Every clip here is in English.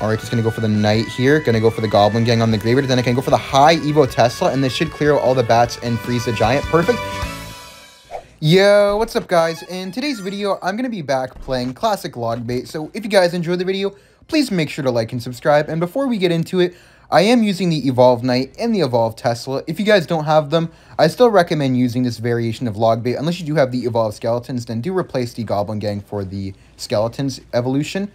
Alright, just gonna go for the knight here. Gonna go for the goblin gang on the graveyard. Then I can go for the high Evo Tesla, and this should clear out all the bats and freeze the giant. Perfect. Yo, what's up, guys? In today's video, I'm gonna be back playing classic Log Bait. So if you guys enjoyed the video, please make sure to like and subscribe. And before we get into it, I am using the Evolved Knight and the Evolved Tesla. If you guys don't have them, I still recommend using this variation of Log Bait. Unless you do have the Evolved Skeletons, then do replace the Goblin Gang for the Skeletons evolution.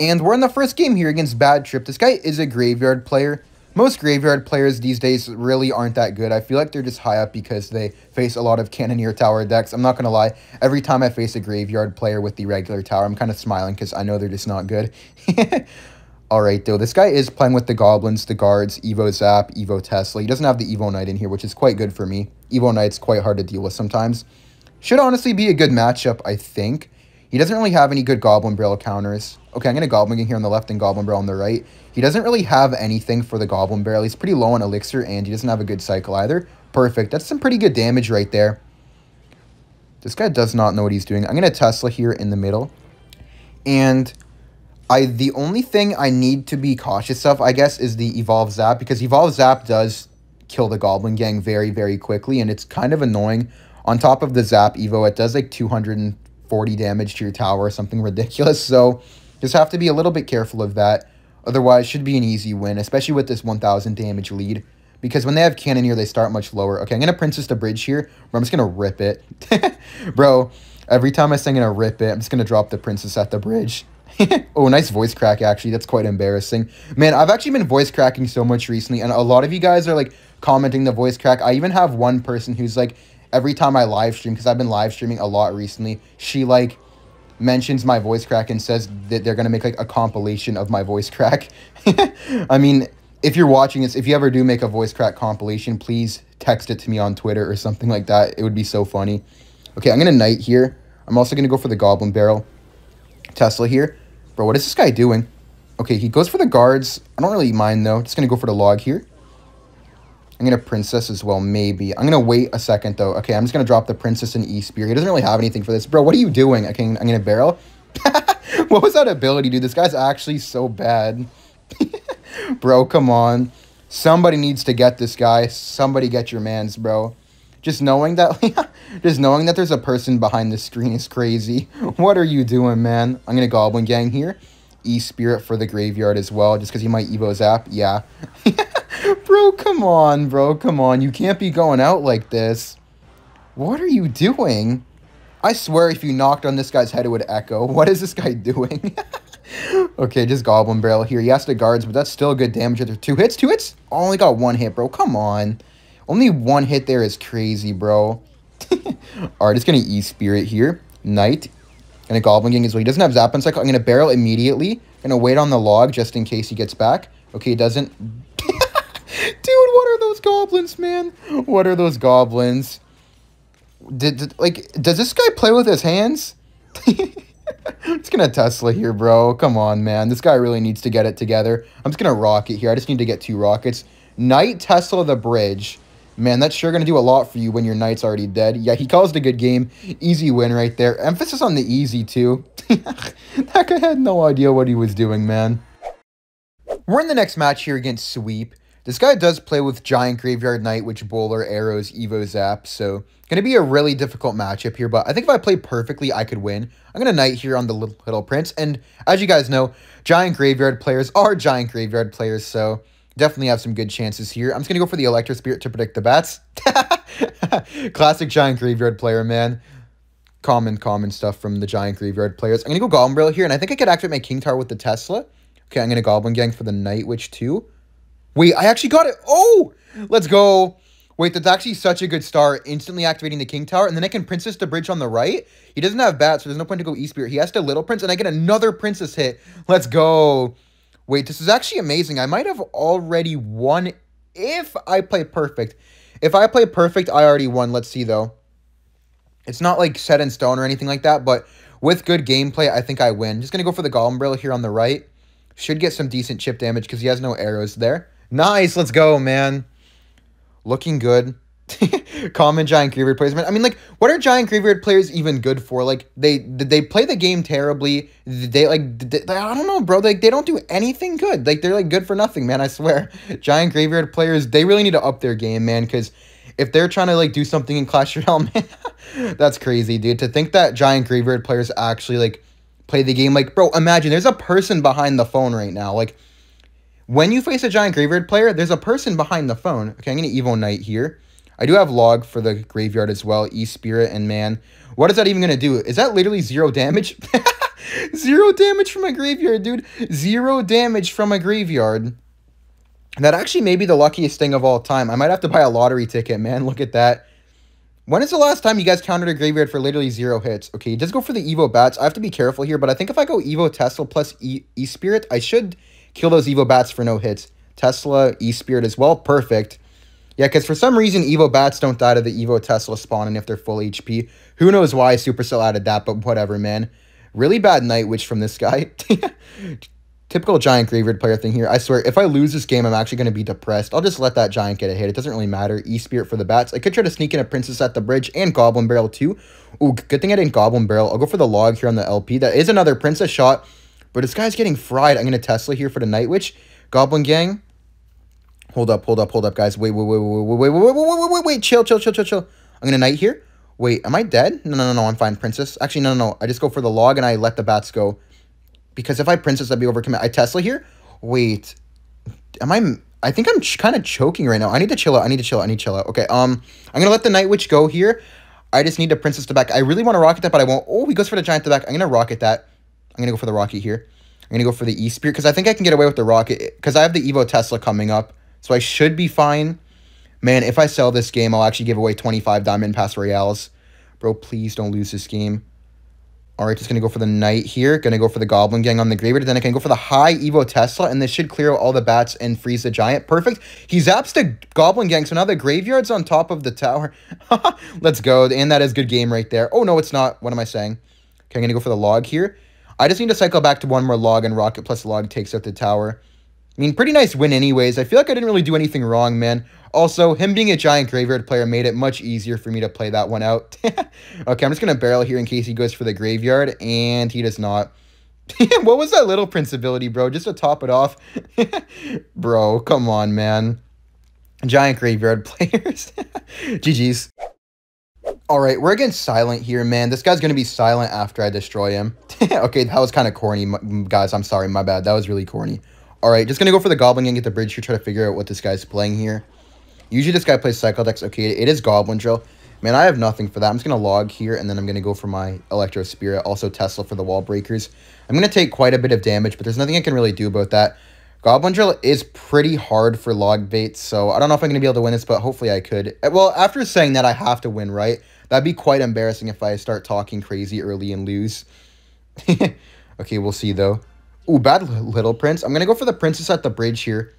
And we're in the first game here against Bad Trip. This guy is a graveyard player. Most graveyard players these days really aren't that good. I feel like they're just high up because they face a lot of Cannoneer Tower decks. I'm not going to lie. Every time I face a graveyard player with the regular tower, I'm kind of smiling because I know they're just not good. Alright, though. This guy is playing with the Goblins, the Guards, Evo Zap, Evo Tesla. He doesn't have the Evo Knight in here, which is quite good for me. Evo Knight's quite hard to deal with sometimes. Should honestly be a good matchup, I think. He doesn't really have any good Goblin Barrel counters. Okay, I'm going to Goblin Gang here on the left and Goblin Barrel on the right. He doesn't really have anything for the Goblin Barrel. He's pretty low on Elixir, and he doesn't have a good cycle either. Perfect. That's some pretty good damage right there. This guy does not know what he's doing. I'm going to Tesla here in the middle. And the only thing I need to be cautious of, I guess, is the Evolve Zap. Because Evolve Zap does kill the Goblin Gang very, very quickly, and it's kind of annoying. On top of the Zap Evo, it does like 240 damage to your tower or something ridiculous, so just have to be a little bit careful of that. Otherwise, should be an easy win, especially with this 1000 damage lead, because when they have Cannoneer, they start much lower. Okay, I'm gonna Princess the Bridge here, but I'm just gonna rip it. Bro, every time I say I'm gonna rip it, I'm just gonna drop the Princess at the bridge. Oh, nice voice crack, actually. That's quite embarrassing. Man, I've actually been voice cracking so much recently, and a lot of you guys are like commenting the voice crack. I even have one person who's like, every time I live stream, because I've been live streaming a lot recently, she like mentions my voice crack and says that they're gonna make like a compilation of my voice crack. I mean, if you're watching this, if you ever do make a voice crack compilation, please text it to me on Twitter or something like that. It would be so funny. Okay, I'm gonna knight here. I'm also gonna go for the Goblin Barrel Tesla here. Bro, what is this guy doing? Okay, he goes for the Guards. I don't really mind though. Just gonna go for the Log here. I'm going to Princess as well, maybe. I'm going to wait a second, though. Okay, I'm just going to drop the Princess and E-Spear. He doesn't really have anything for this. Bro, what are you doing? Okay, I'm going to Barrel. What was that ability, dude? This guy's actually so bad. Bro, come on. Somebody needs to get this guy. Somebody get your mans, bro. Just knowing that there's a person behind the screen is crazy. What are you doing, man? I'm going to Goblin Gang here. E-Spirit for the graveyard as well, just because he might Evo Zap. Yeah. Bro, come on, bro. Come on. You can't be going out like this. What are you doing? I swear if you knocked on this guy's head, it would echo. What is this guy doing? Okay, just Goblin Barrel here. He has to Guards, but that's still good damage. There are two hits? Two hits? Only got one hit, bro. Come on. Only one hit there is crazy, bro. Alright, it's going to E-Spirit here. Knight. And a Goblin Gang as well. He doesn't have Zap and Cycle. I'm going to Barrel immediately. I'm going to wait on the Log just in case he gets back. Okay, he doesn't. Dude, what are those goblins, man? What are those goblins? Does this guy play with his hands? I'm just gonna Tesla here, bro. Come on, man. This guy really needs to get it together. I'm just gonna rocket here. I just need to get two rockets. Knight, Tesla, the bridge. Man, that's sure gonna do a lot for you when your knight's already dead. Yeah, he caused a good game. Easy win right there. Emphasis on the easy, too. That guy had no idea what he was doing, man. We're in the next match here against Sweep. This guy does play with Giant Graveyard Knight, Witch Bowler, Arrows, Evo Zap, so going to be a really difficult matchup here, but I think if I play perfectly, I could win. I'm going to Knight here on the Little Prince, and as you guys know, Giant Graveyard players are Giant Graveyard players, so definitely have some good chances here. I'm just going to go for the Electro Spirit to predict the bats. Classic Giant Graveyard player, man. Common stuff from the Giant Graveyard players. I'm going to go Goblin Barrel here, and I think I could activate my King Tower with the Tesla. Okay, I'm going to Goblin Gang for the Night Witch too. Wait, I actually got it. Oh, let's go. Wait, that's actually such a good start. Instantly activating the King Tower. And then I can Princess the Bridge on the right. He doesn't have bats, so there's no point to go E-Spirit. He has to Little Prince, and I get another Princess hit. Let's go. Wait, this is actually amazing. I might have already won if I play perfect. If I play perfect, I already won. Let's see, though. It's not, like, set in stone or anything like that, but with good gameplay, I think I win. Just going to go for the Goblin Barrel here on the right. Should get some decent chip damage because he has no arrows there. Nice, let's go, man. Looking good. Common giant graveyard placement. I mean, like, what are giant graveyard players even good for? Like, they play the game terribly. I don't know, bro. They don't do anything good. Like, they're like good for nothing, man. I swear, giant graveyard players, they really need to up their game, man. Because if they're trying to like do something in Clash Royale, man, that's crazy, dude. To think that giant graveyard players actually like play the game, like, bro. Imagine there's a person behind the phone right now, like. When you face a giant graveyard player, there's a person behind the phone. Okay, I'm going to Evo Knight here. I do have Log for the graveyard as well, E-Spirit, and man, what is that even going to do? Is that literally 0 damage? 0 damage from a graveyard, dude. 0 damage from a graveyard. That actually may be the luckiest thing of all time. I might have to buy a lottery ticket, man. Look at that. When is the last time you guys countered a graveyard for literally 0 hits? Okay, just go for the Evo Bats. I have to be careful here, but I think if I go Evo Tesla plus E-Spirit, I should... kill those Evo Bats for no hits. Tesla, E-Spirit as well. Perfect. Yeah, because for some reason, Evo Bats don't die to the Evo Tesla spawn, and if they're full HP. Who knows why Supercell added that, but whatever, man. Really bad Night Witch from this guy. Typical giant graveyard player thing here. I swear, if I lose this game, I'm actually going to be depressed. I'll just let that giant get a hit. It doesn't really matter. E-Spirit for the bats. I could try to sneak in a Princess at the bridge and Goblin Barrel too. Ooh, good thing I didn't Goblin Barrel. I'll go for the Log here on the LP. That is another Princess shot. But this guy's getting fried. I'm going to Tesla here for the Night Witch. Goblin Gang. Hold up, guys. Wait. Chill. I'm going to Knight here. Wait, am I dead? No, I'm fine. Princess. Actually, no. I just go for the Log and I let the bats go. Because if I Princess, I'd be overcommit. I Tesla here. Wait. I think I'm kind of choking right now. I need to chill out. Okay, I'm going to let the Night Witch go here. I just need to Princess the back. I really want to rocket that, but I won't. Oh, he goes for the Giant the back. I'm going to rocket that. I'm going to go for the Rocket here. I'm going to go for the E-Spirit because I think I can get away with the Rocket because I have the Evo Tesla coming up. So I should be fine. Man, if I sell this game, I'll actually give away 25 Diamond Pass Royales. Bro, please don't lose this game. All right, just going to go for the Knight here. Going to go for the Goblin Gang on the Graveyard. Then I can go for the high Evo Tesla, and this should clear out all the bats and freeze the Giant. Perfect. He zaps the Goblin Gang, so now the Graveyard's on top of the tower. Let's go. And that is good game right there. Oh, no, it's not. What am I saying? Okay, I'm going to go for the Log here. I just need to cycle back to one more Log, and Rocket plus Log takes out the tower. I mean, pretty nice win anyways. I feel like I didn't really do anything wrong, man. Also, him being a giant graveyard player made it much easier for me to play that one out. Okay, I'm just going to barrel here in case he goes for the graveyard, and he does not. What was that little Prince ability, bro? Just to top it off. Bro, come on, man. Giant graveyard players. GG's. All right, we're against Silent here, man. This guy's going to be silent after I destroy him. Okay, that was kind of corny, guys. I'm sorry, my bad. That was really corny. All right, just going to go for the Goblin and get the bridge here, try to figure out what this guy's playing here. Usually this guy plays Cycle decks. Okay, it is Goblin Drill. Man, I have nothing for that. I'm just going to Log here, and then I'm going to go for my Electro Spirit, also Tesla for the Wall Breakers. I'm going to take quite a bit of damage, but there's nothing I can really do about that. Goblin Drill is pretty hard for Log Bait, so I don't know if I'm going to be able to win this, but hopefully I could. Well, after saying that, I have to win, right? That'd be quite embarrassing if I start talking crazy early and lose. Okay, we'll see, though. Ooh, bad little Prince. I'm going to go for the Princess at the bridge here.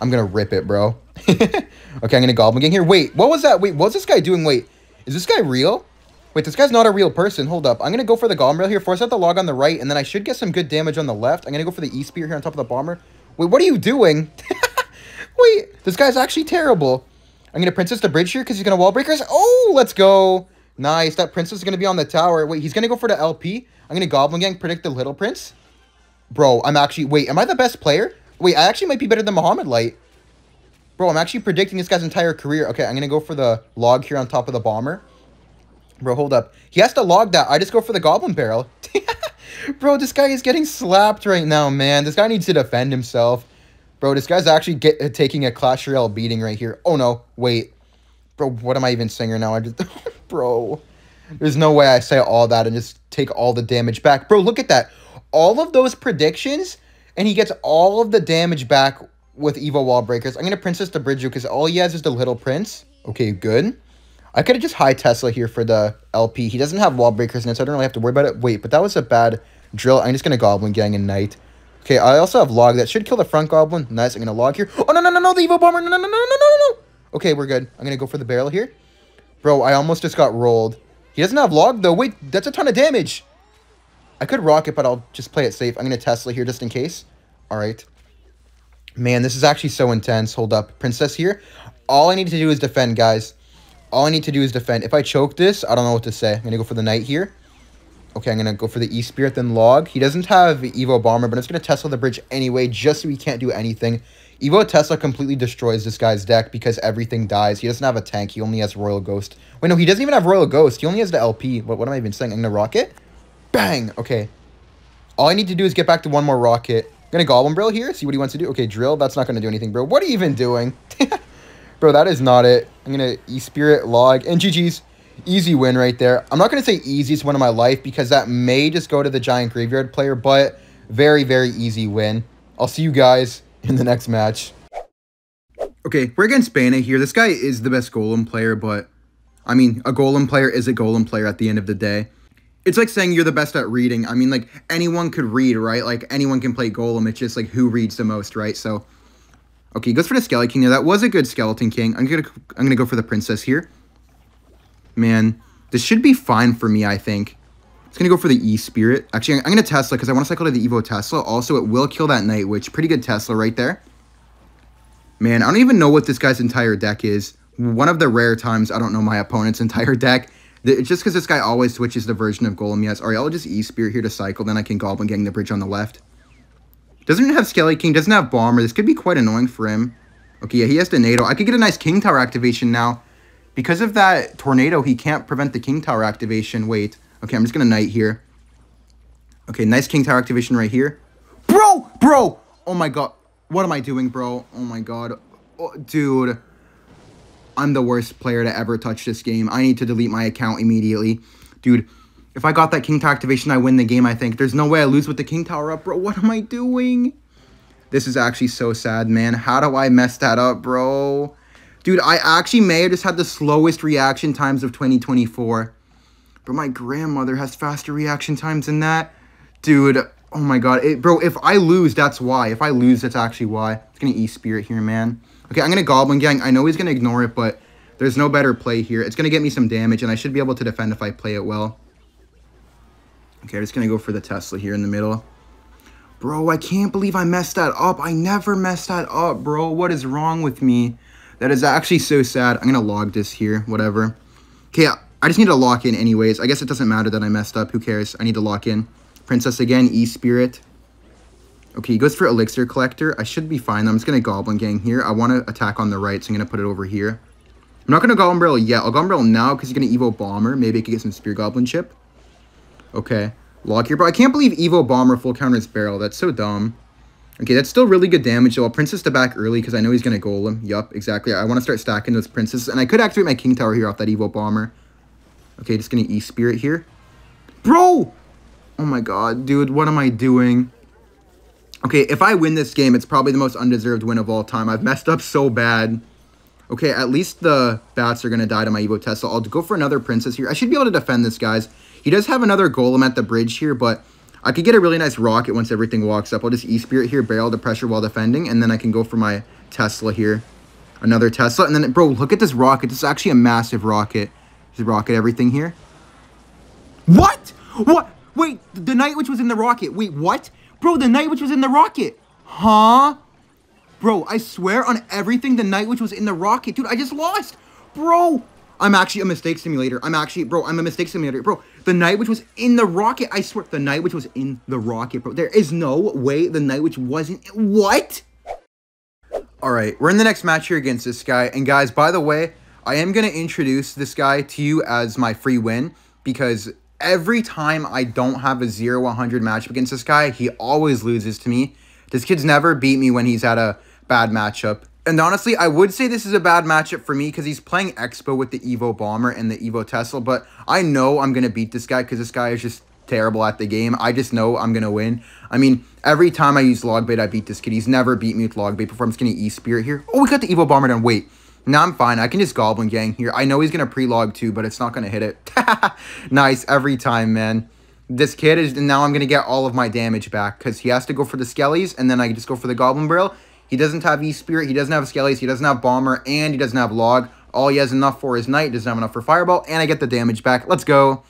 I'm going to rip it, bro. Okay, I'm going to Goblin Gang here. Wait, what was that? Wait, what was this guy doing? Wait, is this guy real? Wait, this guy's not a real person. Hold up. I'm going to go for the Goblin Rail here. Force out the Log on the right, and then I should get some good damage on the left. I'm going to go for the E-Spear here on top of the Bomber. Wait, what are you doing? Wait, this guy's actually terrible. I'm going to Princess the bridge here because he's going to Wall Breakers. Oh, let's go. Nice. That Princess is going to be on the tower. Wait, he's going to go for the LP. I'm going to Goblin Gang, predict the Little Prince. Bro, I'm actually... Wait, am I the best player? Wait, I actually might be better than Muhammad Light. Bro, I'm actually predicting this guy's entire career. Okay, I'm going to go for the Log here on top of the Bomber. Bro, hold up. He has to Log that. I just go for the Goblin Barrel. Bro, this guy is getting slapped right now, man. This guy needs to defend himself. Bro, this guy's actually taking a Clash Royale beating right here. Oh, no. Wait. Bro, what am I even saying right now? I just... Bro. There's no way I say all that and just take all the damage back. Bro, look at that. All of those predictions, and he gets all of the damage back with Evo Wall Breakers. I'm going to Princess the bridge because all he has is the Little Prince. Okay, good. I could have just high Tesla here for the LP. He doesn't have Wall Breakers in it, so I don't really have to worry about it. Wait, but that was a bad drill. I'm just going to Goblin Gang and Knight. Okay, I also have Log. That should kill the front Goblin. Nice, I'm going to Log here. Oh, no, the Evo Bomber. No. Okay, we're good. I'm going to go for the barrel here. Bro, I almost just got rolled. He doesn't have Log, though. Wait, that's a ton of damage. I could rock it, but I'll just play it safe. I'm going to Tesla here just in case. All right. Man, this is actually so intense. Hold up. Princess here. All I need to do is defend, guys. All I need to do is defend. If I choke this, I don't know what to say. I'm going to go for the knight here. Okay, I'm going to go for the E-Spirit, then Log. He doesn't have Evo Bomber, but it's going to Tesla the bridge anyway, just so he can't do anything. Evo Tesla completely destroys this guy's deck because everything dies. He doesn't have a tank. He only has Royal Ghost. Wait, no, he doesn't even have Royal Ghost. He only has the LP. What am I even saying? I'm going to Rocket. Bang! Okay. All I need to do is get back to one more Rocket. I'm going to Goblin Barrel here, see what he wants to do. Okay, Drill. That's not going to do anything, bro. What are you even doing? Bro, that is not it. I'm going to E-Spirit, Log, and GG's. Easy win right there. I'm not going to say easiest win of my life because that may just go to the Giant Graveyard player, but very, very easy win. I'll see you guys in the next match. Okay, we're against Bana here. This guy is the best Golem player, but I mean, a Golem player is a Golem player at the end of the day. It's like saying you're the best at reading. I mean, like, anyone could read, right? Like, anyone can play Golem. It's just, like, who reads the most, right? So, okay, he goes for the Skelly King. Now, that was a good Skeleton King. I'm gonna go for the Princess here. Man, this should be fine for me, I think. It's going to go for the E-Spirit. Actually, I'm going to Tesla because I want to cycle to the Evo Tesla. Also, it will kill that Night Witch. Pretty good Tesla right there. Man, I don't even know what this guy's entire deck is. One of the rare times I don't know my opponent's entire deck. It's just because this guy always switches the version of Golem he has. All right, I'll just E-Spirit here to cycle. Then I can Goblin Gang the bridge on the left. Doesn't even have Skelly King. Doesn't have Bomber. This could be quite annoying for him. Okay, yeah, he has the NATO. I could get a nice King Tower activation now. Because of that tornado, he can't prevent the King Tower activation. Wait. Okay, I'm just going to Knight here. Okay, nice King Tower activation right here. Bro! Bro! Oh my god. What am I doing, bro? Oh my god. Oh, dude. I'm the worst player to ever touch this game. I need to delete my account immediately. Dude, if I got that King Tower activation, I win the game, I think. There's no way I lose with the King Tower up, bro. What am I doing? This is actually so sad, man. How do I mess that up, bro? Dude, I actually may have just had the slowest reaction times of 2024. But my grandmother has faster reaction times than that. Dude, oh my god. Bro, if I lose, that's why. If I lose, that's actually why. It's going to E-Spirit here, man. Okay, I'm going to Goblin Gang. I know he's going to ignore it, but there's no better play here. It's going to get me some damage, and I should be able to defend if I play it well. Okay, I'm just going to go for the Tesla here in the middle. Bro, I can't believe I messed that up. I never messed that up, bro. What is wrong with me? That is actually so sad. I'm going to Log this here, whatever. Okay, I just need to lock in anyways. I guess it doesn't matter that I messed up. Who cares? I need to lock in. Princess again, E-Spirit. Okay, he goes for Elixir Collector. I should be fine. I'm just going to Goblin Gang here. I want to attack on the right, so I'm going to put it over here. I'm not going to Goblin Barrel yet. I'll Goblin Barrel now because he's going to Evo Bomber. Maybe I could get some Spear Goblin chip. Okay, Log here. Bro, I can't believe Evo Bomber full counters Barrel. That's so dumb. Okay, that's still really good damage, though. I'll Princess to back early because I know he's going to Golem. Yup, exactly. I want to start stacking those Princesses. And I could activate my King Tower here off that Evo Bomber. Okay, just going to E-Spirit here. Bro! Oh my god, dude. What am I doing? Okay, if I win this game, it's probably the most undeserved win of all time. I've messed up so bad. Okay, at least the Bats are going to die to my Evo Tesla. I'll go for another Princess here. I should be able to defend this, guys. He does have another Golem at the bridge here, but I could get a really nice Rocket once everything walks up. I'll just E-Spirit here, barrel the pressure while defending, and then I can go for my Tesla here. Another Tesla, and then, bro, look at this Rocket. This is actually a massive Rocket. Just Rocket everything here. What? What? Wait, the Night Witch was in the Rocket. Wait, what? Bro, the Night Witch was in the Rocket. Huh? Bro, I swear on everything, the Night Witch was in the Rocket. Dude, I just lost. Bro. I'm actually a mistake simulator. I'm a mistake simulator. Bro, the Night Witch was in the Rocket. I swear, the Night Witch was in the Rocket, bro. There is no way the Night Witch wasn't. What? All right, we're in the next match here against this guy. And guys, by the way, I am going to introduce this guy to you as my free win because every time I don't have a 0-100 matchup against this guy, he always loses to me. This kid's never beat me when he's had a bad matchup. And honestly, I would say this is a bad matchup for me because he's playing Expo with the Evo Bomber and the Evo Tesla, but I know I'm going to beat this guy because this guy is just terrible at the game. I just know I'm going to win. I mean, every time I use Log Bait, I beat this kid. He's never beat me with Log Bait before. I'm just going to E-Spirit here. Oh, we got the Evo Bomber done. Wait, now I'm fine. I can just Goblin Gang here. I know he's going to pre-log too, but it's not going to hit it. Nice every time, man. This kid is, and now I'm going to get all of my damage back because he has to go for the Skellies, and then I just go for the Goblin Barrel. He doesn't have E-Spirit, he doesn't have Skellies, he doesn't have Bomber, and he doesn't have Log. All he has enough for is Knight, doesn't have enough for Fireball, and I get the damage back. Let's go.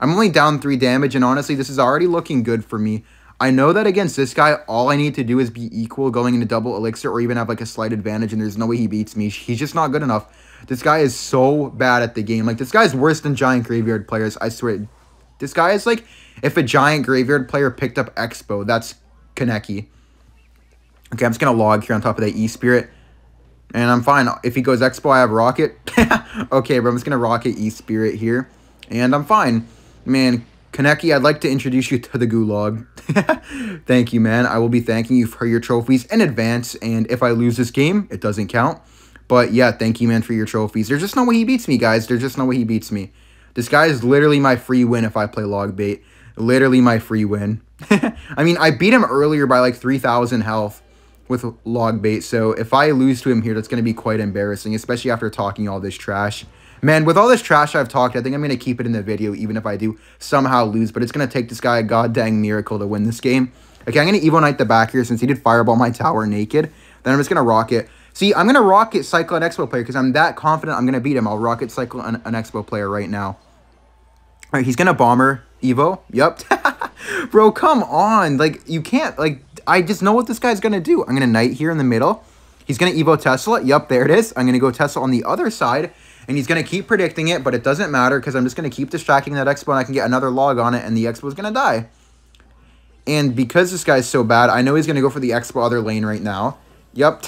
I'm only down 3 damage, and honestly, this is already looking good for me. I know that against this guy, all I need to do is be equal going into double elixir or even have like a slight advantage, and there's no way he beats me. He's just not good enough. This guy is so bad at the game. Like, this guy's worse than giant graveyard players, I swear. This guy is like if a giant graveyard player picked up Expo. That's Kaneki. Okay, I'm just going to log here on top of that E-Spirit. And I'm fine. If he goes Expo, I have Rocket. Okay, bro, I'm just going to Rocket E-Spirit here. And I'm fine. Man, Kaneki, I'd like to introduce you to the gulag. Thank you, man. I will be thanking you for your trophies in advance. And if I lose this game, it doesn't count. But yeah, thank you, man, for your trophies. There's just no way he beats me, guys. There's just no way he beats me. This guy is literally my free win if I play Log Bait. Literally my free win. I mean, I beat him earlier by like 3,000 health with Log Bait. So if I lose to him here, that's going to be quite embarrassing, especially after talking all this trash. Man, with all this trash I've talked, I think I'm going to keep it in the video, even if I do somehow lose. But it's going to take this guy a goddamn miracle to win this game. Okay, I'm going to Evo Knight the back here since he did Fireball my tower naked. Then I'm just going to Rocket. See, I'm going to Rocket Cycle an Expo player because I'm that confident I'm going to beat him. I'll Rocket Cycle an Expo player right now. All right, he's going to Bomber Evo. Yep. Bro, come on. Like, you can't. Like, I just know what this guy's going to do. I'm going to Knight here in the middle. He's going to Evo Tesla. Yep, there it is. I'm going to go Tesla on the other side. And he's going to keep predicting it, but it doesn't matter because I'm just going to keep distracting that Expo and I can get another log on it and the Expo is going to die. And because this guy's so bad, I know he's going to go for the Expo other lane right now. Yep,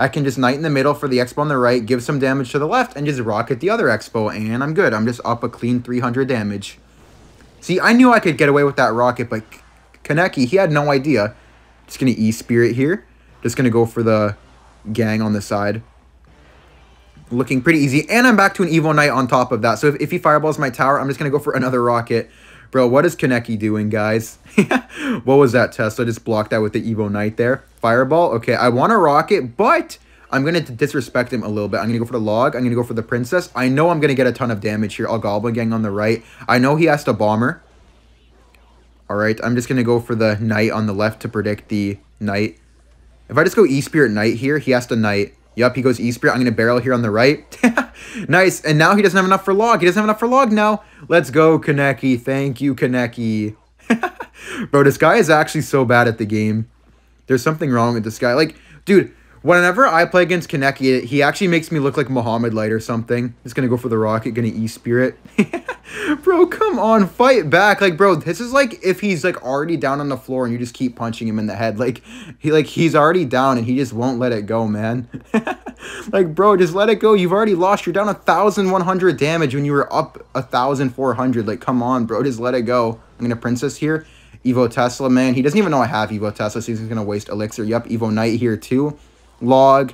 I can just Knight in the middle for the Expo on the right, give some damage to the left, and just Rocket the other Expo, and I'm good. I'm just up a clean 300 damage. See, I knew I could get away with that Rocket, but Kaneki, he had no idea. Just going to E-Spirit here. Just going to go for the gang on the side. Looking pretty easy, and I'm back to an Evo Knight on top of that. So if he fireballs my tower, I'm just going to go for another Rocket. Bro, what is Kaneki doing, guys? What was that, Tesla? Just blocked that with the Evo Knight there. Fireball. Okay, I want a Rocket, but I'm going to disrespect him a little bit. I'm going to go for the log. I'm going to go for the princess. I know I'm going to get a ton of damage here. I'll Goblin Gang on the right. I know he has to Bomber. All right, I'm just going to go for the Knight on the left to predict the Knight. If I just go E-Spirit Knight here, he has to Knight. Yep, he goes E-Spirit. I'm going to barrel here on the right. Nice. And now he doesn't have enough for log. He doesn't have enough for log now. Let's go, Kaneki. Thank you, Kaneki. Bro, this guy is actually so bad at the game. There's something wrong with this guy. Like, dude, whenever I play against Kaneki, he actually makes me look like Muhammad Light or something. Just going to go for the Rocket. Going to E-Spirit. Bro, come on. Fight back. Like, bro, this is like if he's like already down on the floor and you just keep punching him in the head. Like, he's already down and he just won't let it go, man. Like, bro, just let it go. You've already lost. You're down 1,100 damage when you were up 1,400. Like, come on, bro. Just let it go. I'm going to Princess here. Evo Tesla, man. He doesn't even know I have Evo Tesla, so he's going to waste Elixir. Yep, Evo Knight here too. Log,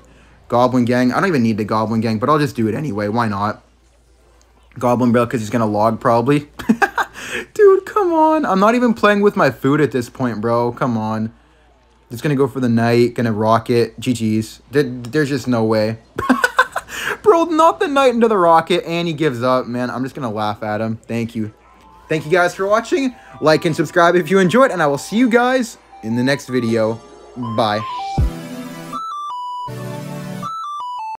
Goblin Gang. I don't even need the Goblin Gang, but I'll just do it anyway. Why not? Goblin Barrel because he's going to log probably. Dude, come on. I'm not even playing with my food at this point, bro. Come on. Just going to go for the Knight. Going to Rocket. GG's. There's just no way. Bro, not the Knight into the Rocket. And he gives up, man. I'm just going to laugh at him. Thank you. Thank you guys for watching. Like and subscribe if you enjoyed. And I will see you guys in the next video. Bye.